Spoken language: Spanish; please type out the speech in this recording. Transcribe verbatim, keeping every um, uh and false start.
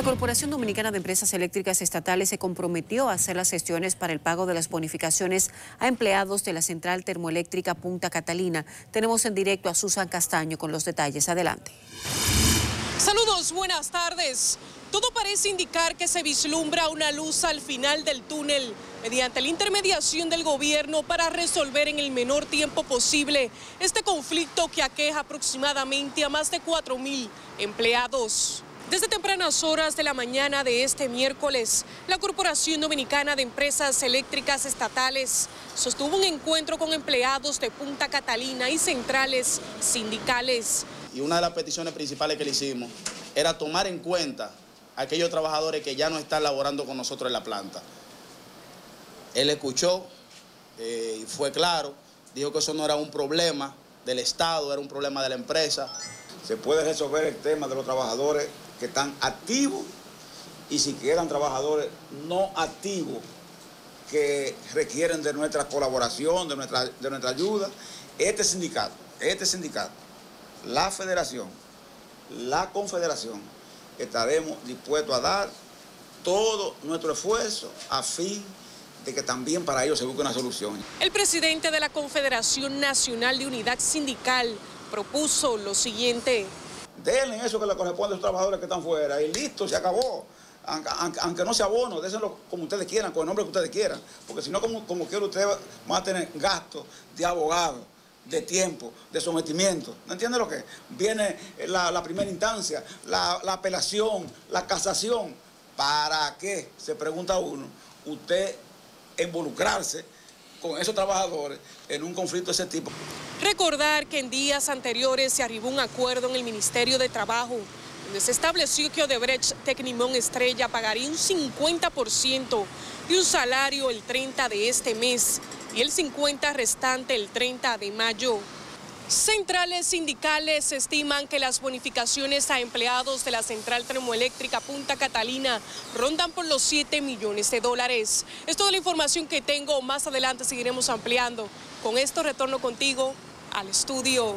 La Corporación Dominicana de Empresas Eléctricas Estatales se comprometió a hacer las gestiones para el pago de las bonificaciones a empleados de la Central Termoeléctrica Punta Catalina. Tenemos en directo a Susan Castaño con los detalles. Adelante. Saludos, buenas tardes. Todo parece indicar que se vislumbra una luz al final del túnel mediante la intermediación del gobierno para resolver en el menor tiempo posible este conflicto que aqueja aproximadamente a más de cuatro mil empleados. Desde tempranas horas de la mañana de este miércoles, la Corporación Dominicana de Empresas Eléctricas Estatales sostuvo un encuentro con empleados de Punta Catalina y centrales sindicales. Y una de las peticiones principales que le hicimos era tomar en cuenta a aquellos trabajadores que ya no están laborando con nosotros en la planta. Él escuchó eh, y fue claro, dijo que eso no era un problema del Estado, era un problema de la empresa. Se puede resolver el tema de los trabajadores que están activos y si quedan trabajadores no activos que requieren de nuestra colaboración, de nuestra, de nuestra ayuda. Este sindicato, este sindicato, la federación, la confederación, estaremos dispuestos a dar todo nuestro esfuerzo a fin de que también para ellos se busque una solución. El presidente de la Confederación Nacional de Unidad Sindical propuso lo siguiente. Denle eso que le corresponde a los trabajadores que están fuera y listo, se acabó. Aunque, aunque no se abono, désenlo como ustedes quieran, con el nombre que ustedes quieran, porque si no, como, como quiera, ustedes van a tener gastos de abogado, de tiempo, de sometimiento. ¿No entiende lo que es? Viene la, la primera instancia, la, la apelación, la casación. ¿Para qué? Se pregunta uno. Usted involucrarse con esos trabajadores en un conflicto de ese tipo. Recordar que en días anteriores se arribó un acuerdo en el Ministerio de Trabajo, donde se estableció que Odebrecht Tecnimón Estrella pagaría un cincuenta por ciento de un salario el treinta de este mes y el cincuenta por ciento restante el treinta de mayo. Centrales sindicales estiman que las bonificaciones a empleados de la Central Termoeléctrica Punta Catalina rondan por los siete millones de dólares. Es toda la información que tengo. Más adelante seguiremos ampliando. Con esto retorno contigo al estudio.